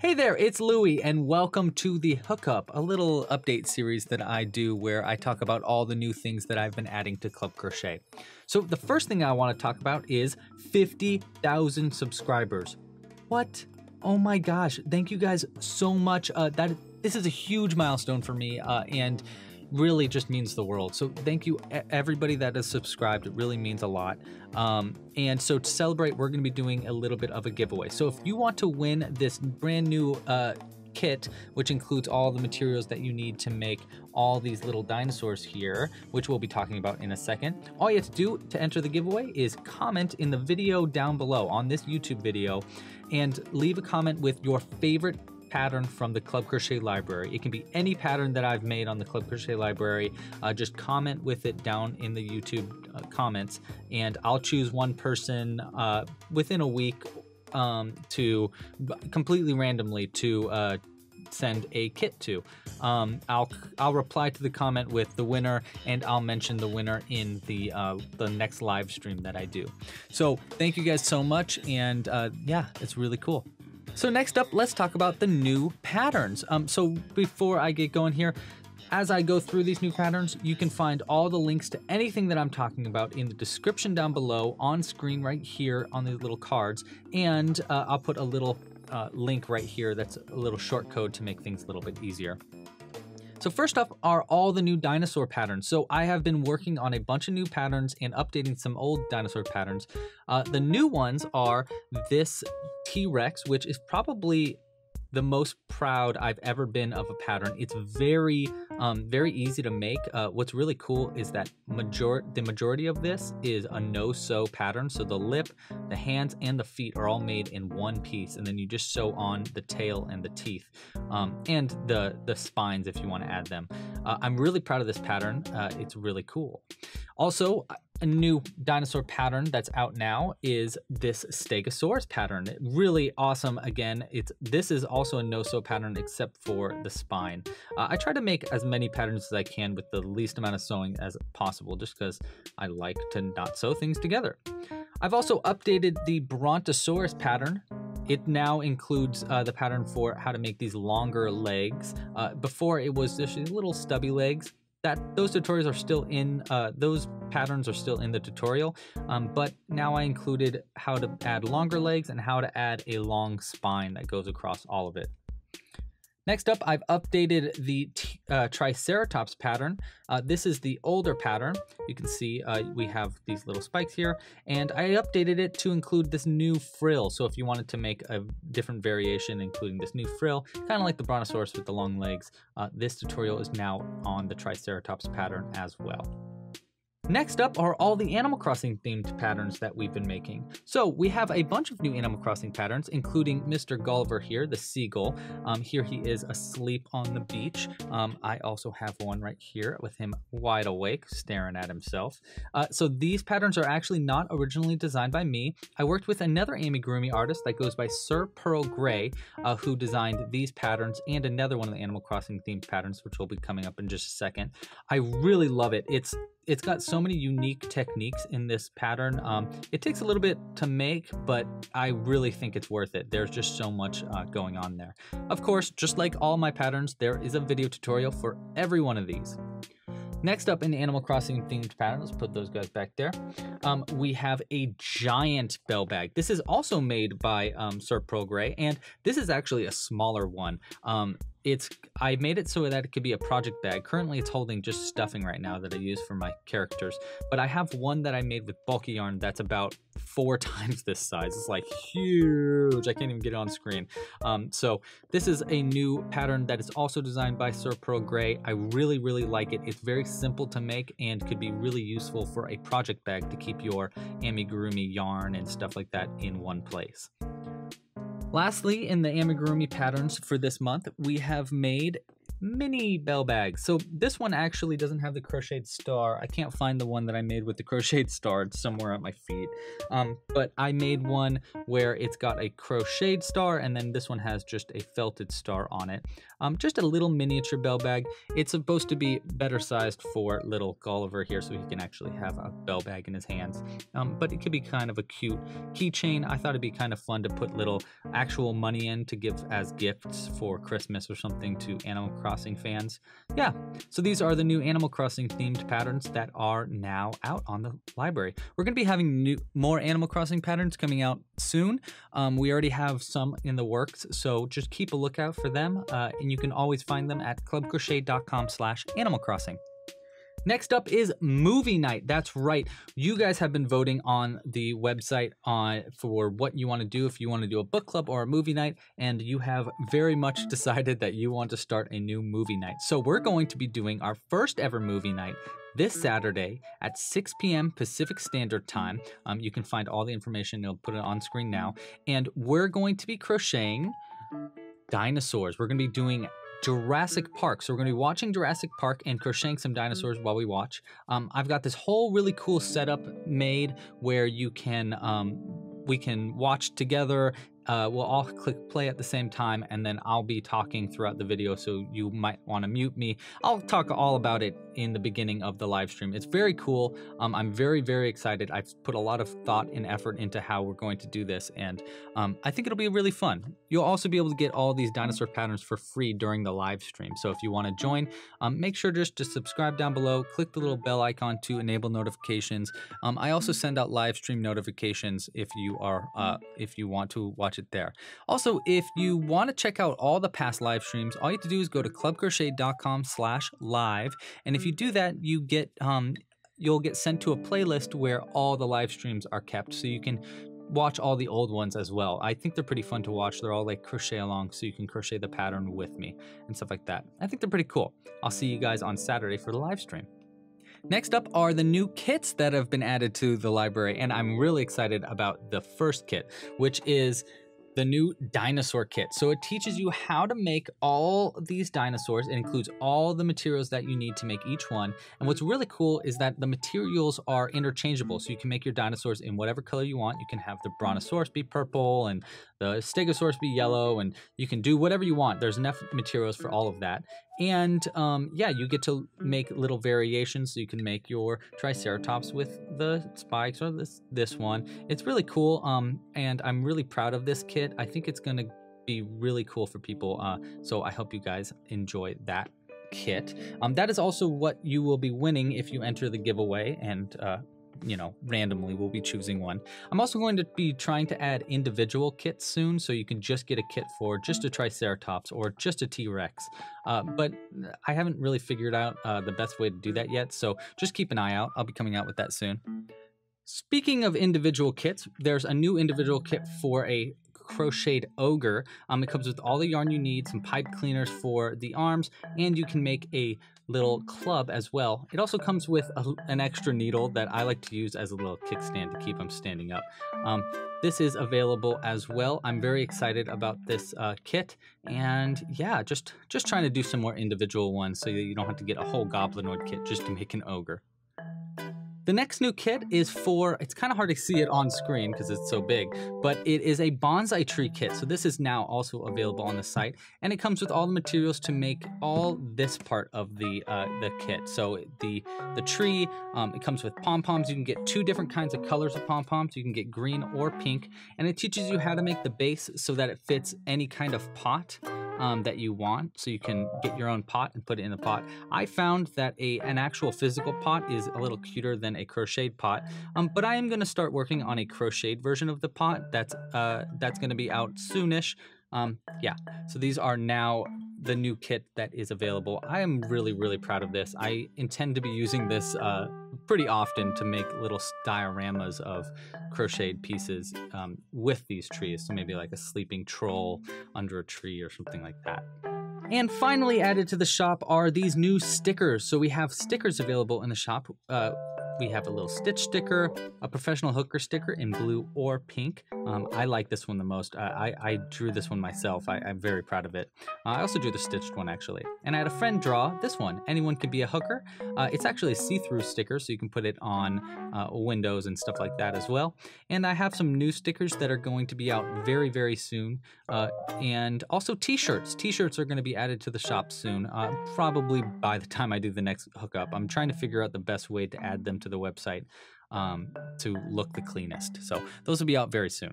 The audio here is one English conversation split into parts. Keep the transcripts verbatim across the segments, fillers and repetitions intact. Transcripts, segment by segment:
Hey there, it's Louie, and welcome to The Hookup, a little update series that I do where I talk about all the new things that I've been adding to Club Crochet. So the first thing I want to talk about is fifty thousand subscribers. What? Oh my gosh, thank you guys so much. Uh, that this is a huge milestone for me, uh, and really just means the world. So thank you everybody that has subscribed, it really means a lot. Um, and so to celebrate, we're gonna be doing a little bit of a giveaway. So if you want to win this brand new uh, kit, which includes all the materials that you need to make all these little dinosaurs here, which we'll be talking about in a second. All you have to do to enter the giveaway is comment in the video down below on this YouTube video and leave a comment with your favorite pattern from the Club Crochet library. It can be any pattern that I've made on the Club Crochet library. Uh, just comment with it down in the YouTube uh, comments, and I'll choose one person uh, within a week um, to completely randomly to uh, send a kit to. Um, I'll I'll reply to the comment with the winner, and I'll mention the winner in the uh, the next live stream that I do. So thank you guys so much, and uh, yeah, it's really cool. So next up, let's talk about the new patterns. Um, so before I get going here, as I go through these new patterns, you can find all the links to anything that I'm talking about in the description down below, on screen right here on these little cards, and uh, I'll put a little uh, link right here that's a little short code to make things a little bit easier. So first up are all the new dinosaur patterns. So I have been working on a bunch of new patterns and updating some old dinosaur patterns. Uh, the new ones are this T-Rex, which is probably the most proud I've ever been of a pattern. It's very, um, very easy to make. Uh, what's really cool is that major the majority of this is a no-sew pattern. So the lip, the hands, and the feet are all made in one piece, and then you just sew on the tail and the teeth, um, and the, the spines if you want to add them. Uh, I'm really proud of this pattern. Uh, it's really cool. Also, a new dinosaur pattern that's out now is this Stegosaurus pattern. Really awesome. Again, it's this is also a no-sew pattern except for the spine. Uh, I try to make as many patterns as I can with the least amount of sewing as possible, just because I like to not sew things together. I've also updated the Brontosaurus pattern. It now includes uh, the pattern for how to make these longer legs. Uh, before it was just little stubby legs. That those tutorials are still in, uh, those patterns are still in the tutorial, um, but now I included how to add longer legs and how to add a long spine that goes across all of it. Next up, I've updated the uh, Triceratops pattern. Uh, this is the older pattern. You can see uh, we have these little spikes here, and I updated it to include this new frill. So if you wanted to make a different variation, including this new frill, kind of like the Brontosaurus with the long legs, uh, this tutorial is now on the Triceratops pattern as well. Next up are all the Animal Crossing themed patterns that we've been making. So we have a bunch of new Animal Crossing patterns, including Mister Gulliver here, the seagull. Um, here he is asleep on the beach. Um, I also have one right here with him wide awake, staring at himself. Uh, so these patterns are actually not originally designed by me. I worked with another amigurumi artist that goes by Sir Purl Grey, uh, who designed these patterns and another one of the Animal Crossing themed patterns, which will be coming up in just a second. I really love it. It's It's got so many unique techniques in this pattern. Um, it takes a little bit to make, but I really think it's worth it. There's just so much uh, going on there. Of course, just like all my patterns, there is a video tutorial for every one of these. Next up in Animal Crossing themed patterns, put those guys back there, um, we have a giant bell bag. This is also made by um, Sir Purl Grey, and this is actually a smaller one. Um, It's, I made it so that it could be a project bag. Currently it's holding just stuffing right now that I use for my characters, but I have one that I made with bulky yarn that's about four times this size. It's like huge. I can't even get it on screen. Um, so this is a new pattern that is also designed by Sir Purl Grey. I really, really like it. It's very simple to make and could be really useful for a project bag to keep your amigurumi yarn and stuff like that in one place. Lastly, in the amigurumi patterns for this month, we have made mini bell bag. So this one actually doesn't have the crocheted star. I can't find the one that I made with the crocheted star. It's somewhere at my feet. Um, but I made one where it's got a crocheted star, and then this one has just a felted star on it. Um, just a little miniature bell bag. It's supposed to be better sized for little Gulliver here, so he can actually have a bell bag in his hands. Um, but it could be kind of a cute keychain. I thought it'd be kind of fun to put little actual money in to give as gifts for Christmas or something to Animal Crossing fans. Yeah, so these are the new Animal Crossing themed patterns that are now out on the library. We're going to be having new, more Animal Crossing patterns coming out soon. Um, we already have some in the works, so just keep a lookout for them. Uh, and you can always find them at club crochet dot com slash animal crossing. Next up is movie night. That's right. You guys have been voting on the website on for what you want to do, if you want to do a book club or a movie night, and you have very much decided that you want to start a new movie night. So we're going to be doing our first ever movie night this Saturday at six p m Pacific Standard Time. Um, you can find all the information. I'll put it on screen now. And we're going to be crocheting dinosaurs. We're going to be doing Jurassic Park. So we're going to be watching Jurassic Park and crocheting some dinosaurs while we watch. Um, I've got this whole really cool setup made where you can, um, we can watch together. Uh, we'll all click play at the same time, and then I'll be talking throughout the video, so you might want to mute me. I'll talk all about it in the beginning of the live stream. It's very cool. Um, I'm very, very excited. I've put a lot of thought and effort into how we're going to do this, and um, I think it'll be really fun. You'll also be able to get all these dinosaur patterns for free during the live stream, so if you want to join, um, make sure just to subscribe down below, click the little bell icon to enable notifications. Um, I also send out live stream notifications if you are, uh, if you want to watch it there. Also, if you want to check out all the past live streams, all you have to do is go to club crochet dot com slash live, and if you do that, you get um you'll get sent to a playlist where all the live streams are kept, so you can watch all the old ones as well. I think they're pretty fun to watch. They're all like crochet along, so you can crochet the pattern with me and stuff like that. I think they're pretty cool. I'll see you guys on Saturday for the live stream. Next up are the new kits that have been added to the library, and I'm really excited about the first kit, which is the new dinosaur kit. So it teaches you how to make all these dinosaurs. It includes all the materials that you need to make each one. And what's really cool is that the materials are interchangeable. So you can make your dinosaurs in whatever color you want. You can have the brontosaurus be purple and the stegosaurus be yellow, and you can do whatever you want. There's enough materials for all of that. And um, yeah, you get to make little variations. So you can make your triceratops with the spikes, or this this one. It's really cool, um, and I'm really proud of this kit. I think it's gonna be really cool for people, uh, so I hope you guys enjoy that kit. Um, that is also what you will be winning if you enter the giveaway, and uh, you know, randomly we'll be choosing one. I'm also going to be trying to add individual kits soon, so you can just get a kit for just a triceratops or just a T-Rex, uh, but I haven't really figured out uh, the best way to do that yet, so just keep an eye out. I'll be coming out with that soon. Speaking of individual kits, there's a new individual kit for a crocheted ogre. Um, it comes with all the yarn you need, some pipe cleaners for the arms, and you can make a little club as well. It also comes with a, an extra needle that I like to use as a little kickstand to keep them standing up. Um, this is available as well. I'm very excited about this uh, kit, and yeah, just, just trying to do some more individual ones so that you don't have to get a whole goblinoid kit just to make an ogre. The next new kit is for, it's kind of hard to see it on screen because it's so big, but it is a bonsai tree kit. So this is now also available on the site, and it comes with all the materials to make all this part of the uh, the kit. So the, the tree, um, it comes with pom-poms. You can get two different kinds of colors of pom-poms. You can get green or pink, and it teaches you how to make the base so that it fits any kind of pot Um, that you want, so you can get your own pot and put it in the pot. I found that a an actual physical pot is a little cuter than a crocheted pot, um, but I am going to start working on a crocheted version of the pot. That's uh, that's going to be out soonish. Um, yeah, so these are now the new kit that is available. I am really, really proud of this. I intend to be using this uh, pretty often to make little dioramas of crocheted pieces um, with these trees. So maybe like a sleeping troll under a tree or something like that. And finally added to the shop are these new stickers. So we have stickers available in the shop. Uh, we have a little Stitch sticker, a professional hooker sticker in blue or pink. Um, I like this one the most. Uh, I, I drew this one myself. I, I'm very proud of it. Uh, I also drew the Stitched one, actually. And I had a friend draw this one. Anyone can be a hooker. Uh, it's actually a see-through sticker, so you can put it on uh, windows and stuff like that as well. And I have some new stickers that are going to be out very, very soon. Uh, and also t-shirts. T-shirts are going to be added to the shop soon, uh, probably by the time I do the next hookup. I'm trying to figure out the best way to add them to the website um, to look the cleanest. So those will be out very soon.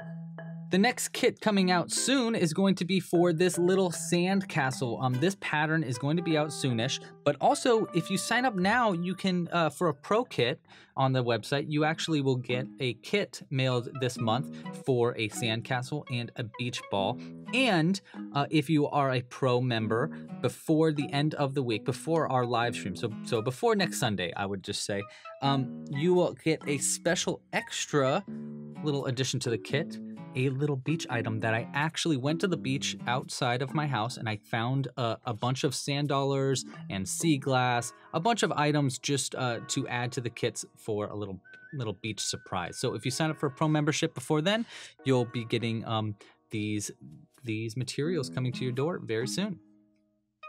The next kit coming out soon is going to be for this little sand castle. Um, this pattern is going to be out soonish, but also if you sign up now, you can, uh, for a pro kit on the website, you actually will get a kit mailed this month for a sand castle and a beach ball. And uh, if you are a pro member, before the end of the week, before our live stream, so, so before next Sunday, I would just say, um, you will get a special extra little addition to the kit. A little beach item that I actually went to the beach outside of my house and I found uh, a bunch of sand dollars and sea glass, a bunch of items just uh, to add to the kits for a little little beach surprise. So if you sign up for a pro membership before then, you'll be getting um, these these materials coming to your door very soon.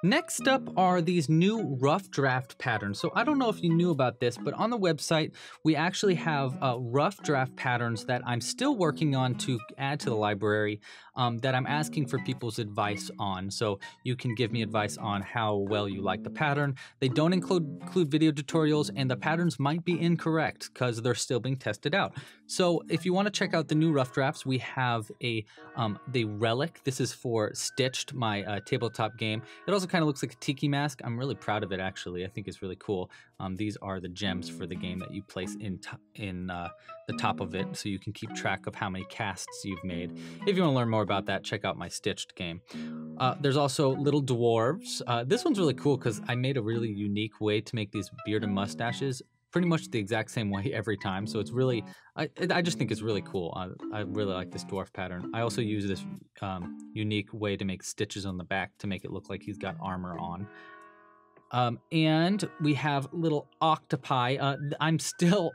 Next up are these new rough draft patterns. So I don't know if you knew about this, but on the website, we actually have uh, rough draft patterns that I'm still working on to add to the library um, that I'm asking for people's advice on. So you can give me advice on how well you like the pattern. They don't include, include video tutorials, and the patterns might be incorrect because they're still being tested out. So if you want to check out the new rough drafts, we have a um, the Relic. This is for Stitched, my uh, tabletop game. It also kind of looks like a tiki mask. I'm really proud of it, actually. I think it's really cool. Um, these are the gems for the game that you place in in uh, the top of it, so you can keep track of how many casts you've made. If you want to learn more about that, check out my Stitched game. Uh, there's also little dwarves. Uh, this one's really cool because I made a really unique way to make these beard and mustaches pretty much the exact same way every time. So it's really, I, I just think it's really cool. I, I really like this dwarf pattern. I also use this um, unique way to make stitches on the back to make it look like he's got armor on. Um, and we have little octopi. Uh, I'm still,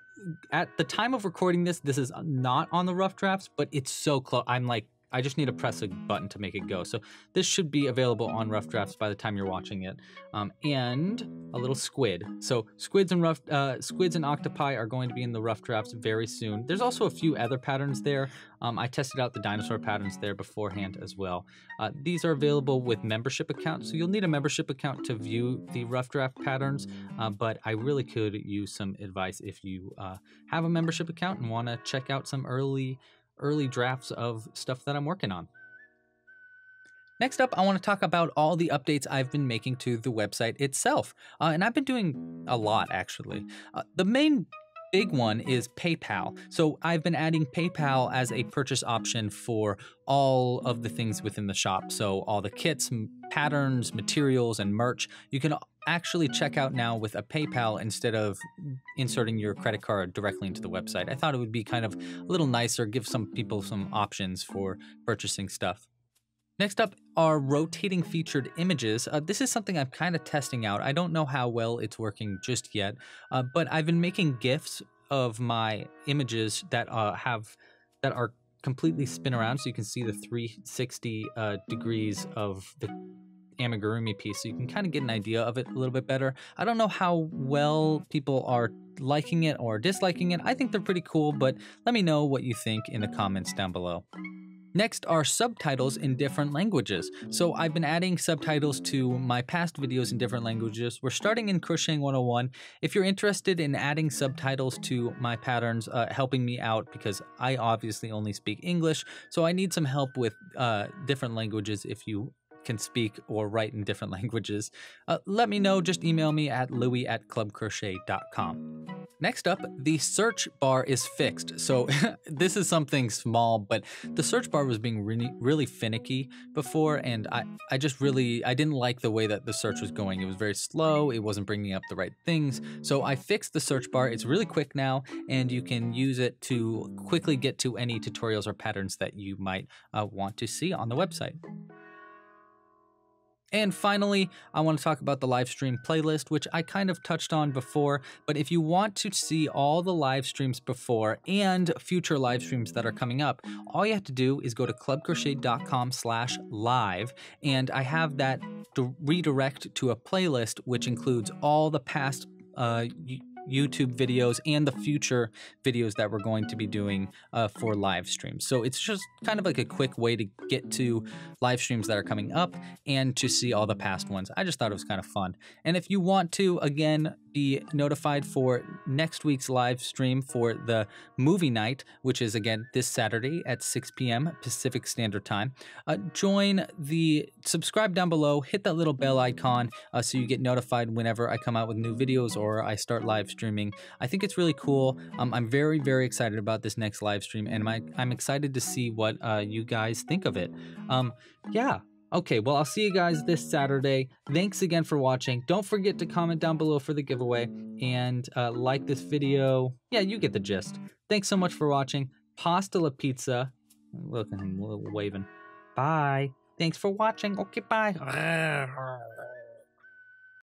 at the time of recording this, this is not on the rough drafts, but it's so close. I'm like, I just need to press a button to make it go. So this should be available on rough drafts by the time you're watching it. Um, and a little squid. So squids and rough uh, squids and octopi are going to be in the rough drafts very soon. There's also a few other patterns there. Um, I tested out the dinosaur patterns there beforehand as well. Uh, these are available with membership accounts. So you'll need a membership account to view the rough draft patterns. Uh, but I really could use some advice if you uh, have a membership account and want to check out some early early drafts of stuff that I'm working on. Next up, I want to talk about all the updates I've been making to the website itself. Uh, and I've been doing a lot, actually. Uh, the main big one is PayPal. So I've been adding PayPal as a purchase option for all of the things within the shop. So all the kits, patterns, materials, and merch, you can actually check out now with a PayPal instead of inserting your credit card directly into the website. I thought it would be kind of a little nicer, give some people some options for purchasing stuff. Next up are rotating featured images. Uh, this is something I'm kind of testing out. I don't know how well it's working just yet, uh, but I've been making GIFs of my images that uh, have that are completely spin around, so you can see the three sixty uh, degrees of the amigurumi piece, so you can kind of get an idea of it a little bit better. I don't know how well people are liking it or disliking it. I think they're pretty cool, but let me know what you think in the comments down below. Next are subtitles in different languages. So I've been adding subtitles to my past videos in different languages. We're starting in Crocheting one oh one. If you're interested in adding subtitles to my patterns, uh, helping me out, because I obviously only speak English, so I need some help with uh, different languages if you can speak or write in different languages. Uh, let me know, just email me at louis at club crochet dot com. Next up, the search bar is fixed. So this is something small, but the search bar was being really, really finicky before, and I, I just really, I didn't like the way that the search was going. It was very slow, it wasn't bringing up the right things. So I fixed the search bar. It's really quick now, and you can use it to quickly get to any tutorials or patterns that you might uh, want to see on the website. And finally, I want to talk about the live stream playlist, which I kind of touched on before, but if you want to see all the live streams before and future live streams that are coming up, all you have to do is go to club crochet dot com slash live, and I have that redirect to a playlist which includes all the past uh, YouTube videos and the future videos that we're going to be doing uh, for live streams. So it's just kind of like a quick way to get to live streams that are coming up and to see all the past ones. I just thought it was kind of fun. And if you want to, again, be notified for next week's live stream for the movie night, which is again this Saturday at six p m Pacific Standard Time. Uh, join the subscribe down below, hit that little bell icon uh, so you get notified whenever I come out with new videos or I start live streaming. I think it's really cool. Um, I'm very, very excited about this next live stream, and my, I'm excited to see what uh, you guys think of it. Um, yeah. Okay, well, I'll see you guys this Saturday. Thanks again for watching. Don't forget to comment down below for the giveaway and uh, like this video. Yeah, you get the gist. Thanks so much for watching. Pasta la pizza. Look, I'm waving. Bye. Thanks for watching. Okay, bye.